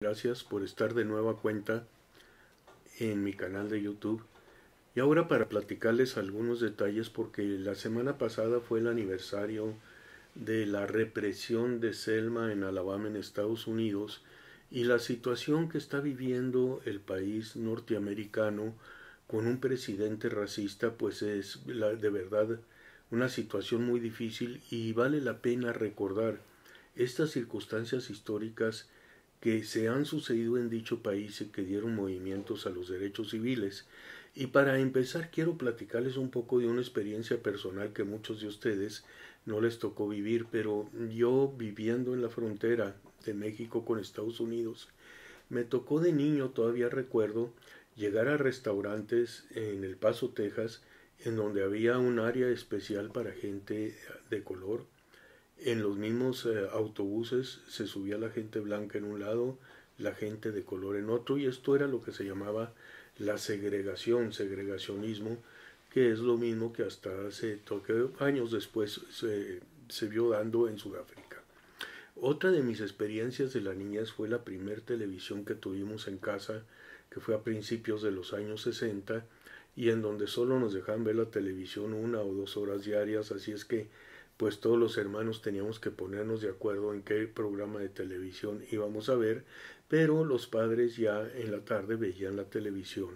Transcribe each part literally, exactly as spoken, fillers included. Gracias por estar de nueva cuenta en mi canal de YouTube. Y ahora para platicarles algunos detalles, porque la semana pasada fue el aniversario de la represión de Selma en Alabama, en Estados Unidos, y la situación que está viviendo el país norteamericano con un presidente racista, pues es la, de verdad una situación muy difícil, y vale la pena recordar estas circunstancias históricas que se han sucedido en dicho país y que dieron movimientos a los derechos civiles. Y para empezar quiero platicarles un poco de una experiencia personal que muchos de ustedes no les tocó vivir, pero yo, viviendo en la frontera de México con Estados Unidos, me tocó de niño, todavía recuerdo, llegar a restaurantes en El Paso, Texas, en donde había un área especial para gente de color. En los mismos eh, autobuses se subía la gente blanca en un lado, la gente de color en otro, y esto era lo que se llamaba la segregación, segregacionismo, que es lo mismo que hasta hace toque, años después se, se vio dando en Sudáfrica. Otra de mis experiencias de la niñez fue la primer televisión que tuvimos en casa, que fue a principios de los años sesenta, y en donde solo nos dejaban ver la televisión una o dos horas diarias, así es que pues todos los hermanos teníamos que ponernos de acuerdo en qué programa de televisión íbamos a ver, pero los padres ya en la tarde veían la televisión.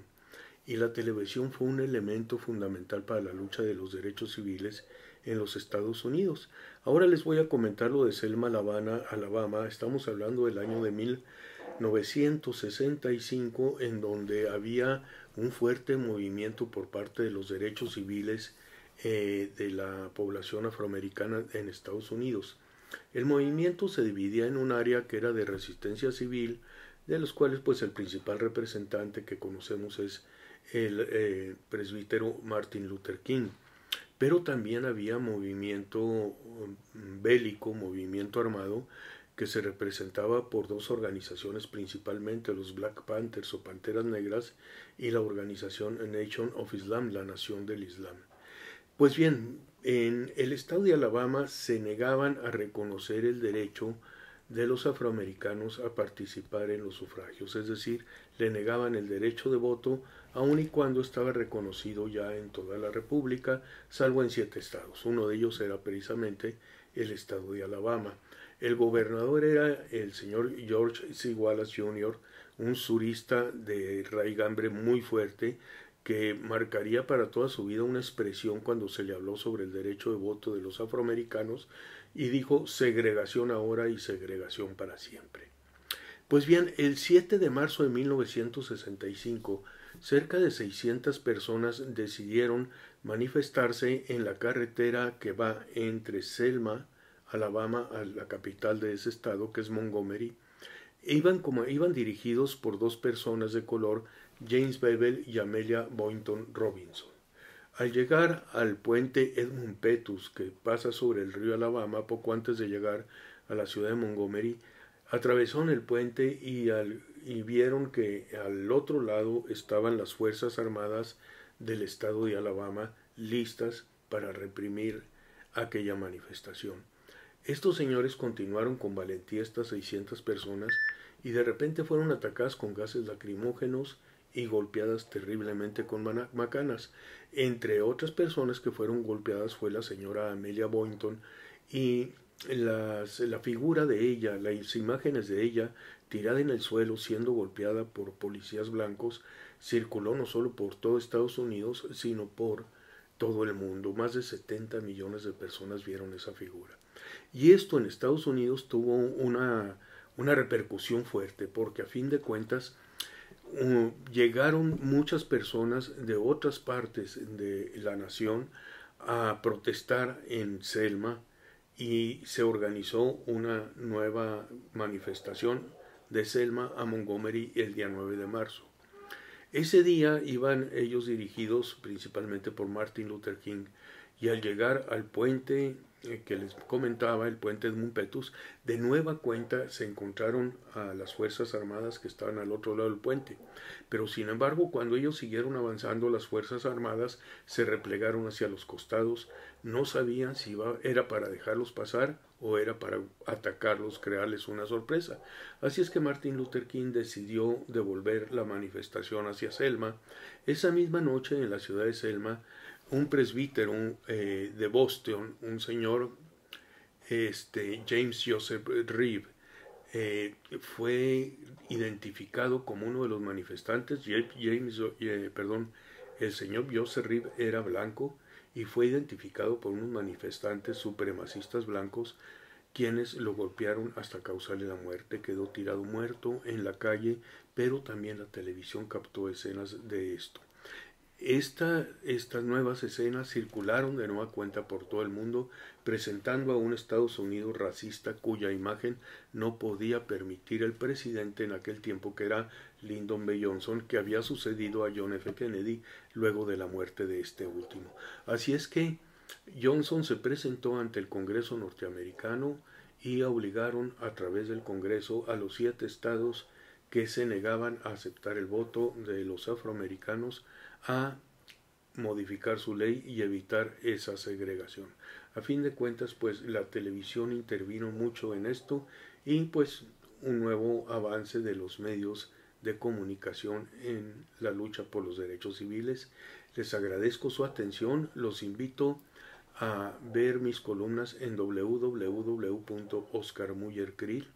Y la televisión fue un elemento fundamental para la lucha de los derechos civiles en los Estados Unidos. Ahora les voy a comentar lo de Selma, Alabama, Alabama. Estamos hablando del año de mil novecientos sesenta y cinco, en donde había un fuerte movimiento por parte de los derechos civiles Eh, de la población afroamericana en Estados Unidos. El movimiento se dividía en un área que era de resistencia civil, de los cuales pues el principal representante que conocemos es el eh, presbítero Martin Luther King. Pero también había movimiento bélico, movimiento armado, que se representaba por dos organizaciones principalmente, los Black Panthers o Panteras Negras y la organización Nation of Islam, la Nación del Islam. Pues bien, en el estado de Alabama se negaban a reconocer el derecho de los afroamericanos a participar en los sufragios, es decir, le negaban el derecho de voto, aun y cuando estaba reconocido ya en toda la república, salvo en siete estados. Uno de ellos era precisamente el estado de Alabama. El gobernador era el señor George C. Wallace junior, un surista de raigambre muy fuerte, que marcaría para toda su vida una expresión cuando se le habló sobre el derecho de voto de los afroamericanos, y dijo segregación ahora y segregación para siempre. Pues bien, el siete de marzo de mil novecientos sesenta y cinco, cerca de seiscientas personas decidieron manifestarse en la carretera que va entre Selma, Alabama, a la capital de ese estado, que es Montgomery. Iban, como, iban dirigidos por dos personas de color, James Bevel y Amelia Boynton Robinson. Al llegar al puente Edmund Pettus, que pasa sobre el río Alabama, poco antes de llegar a la ciudad de Montgomery, atravesaron el puente y, al, y vieron que al otro lado estaban las Fuerzas Armadas del estado de Alabama listas para reprimir aquella manifestación. Estos señores continuaron con valentía estas seiscientas personas, y de repente fueron atacadas con gases lacrimógenos y golpeadas terriblemente con macanas. Entre otras personas que fueron golpeadas fue la señora Amelia Boynton, y las, la figura de ella, las imágenes de ella tirada en el suelo siendo golpeada por policías blancos, circuló no solo por todo Estados Unidos, sino por todo el mundo. Más de setenta millones de personas vieron esa figura. Y esto en Estados Unidos tuvo una, una repercusión fuerte, porque a fin de cuentas Uh, llegaron muchas personas de otras partes de la nación a protestar en Selma, y se organizó una nueva manifestación de Selma a Montgomery el día nueve de marzo. Ese día iban ellos dirigidos principalmente por Martin Luther King, y al llegar al puente que les comentaba, el puente Edmund Pettus, de nueva cuenta se encontraron a las Fuerzas Armadas que estaban al otro lado del puente. Pero sin embargo, cuando ellos siguieron avanzando, las Fuerzas Armadas se replegaron hacia los costados, no sabían si iba, era para dejarlos pasar o era para atacarlos, crearles una sorpresa. Así es que Martin Luther King decidió devolver la manifestación hacia Selma. Esa misma noche en la ciudad de Selma, un presbítero eh, de Boston, un señor, este, James Joseph Reeve, eh, fue identificado como uno de los manifestantes. James, eh, perdón, el señor Joseph Reeve era blanco, y fue identificado por unos manifestantes supremacistas blancos, quienes lo golpearon hasta causarle la muerte. Quedó tirado muerto en la calle, pero también la televisión captó escenas de esto. Esta, estas nuevas escenas circularon de nueva cuenta por todo el mundo, presentando a un Estados Unidos racista cuya imagen no podía permitir el presidente en aquel tiempo, que era Lyndon B. Johnson, que había sucedido a John F. Kennedy luego de la muerte de este último. Así es que Johnson se presentó ante el Congreso norteamericano y obligaron a través del Congreso a los siete estados que se negaban a aceptar el voto de los afroamericanos a modificar su ley y evitar esa segregación. A fin de cuentas, pues la televisión intervino mucho en esto, y pues un nuevo avance de los medios de comunicación en la lucha por los derechos civiles. Les agradezco su atención. Los invito a ver mis columnas en w w w punto oscar muller punto com,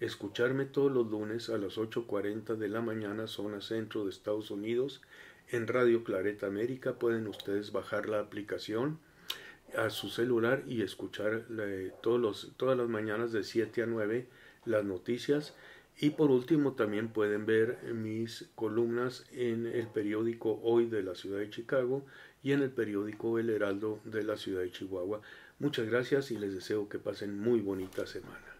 escucharme todos los lunes a las ocho cuarenta de la mañana, zona centro de Estados Unidos, en Radio Claret América. Pueden ustedes bajar la aplicación a su celular y escuchar eh, todos los, todas las mañanas de siete a nueve las noticias. Y por último, también pueden ver mis columnas en el periódico Hoy de la ciudad de Chicago y en el periódico El Heraldo de la ciudad de Chihuahua. Muchas gracias y les deseo que pasen muy bonita semana.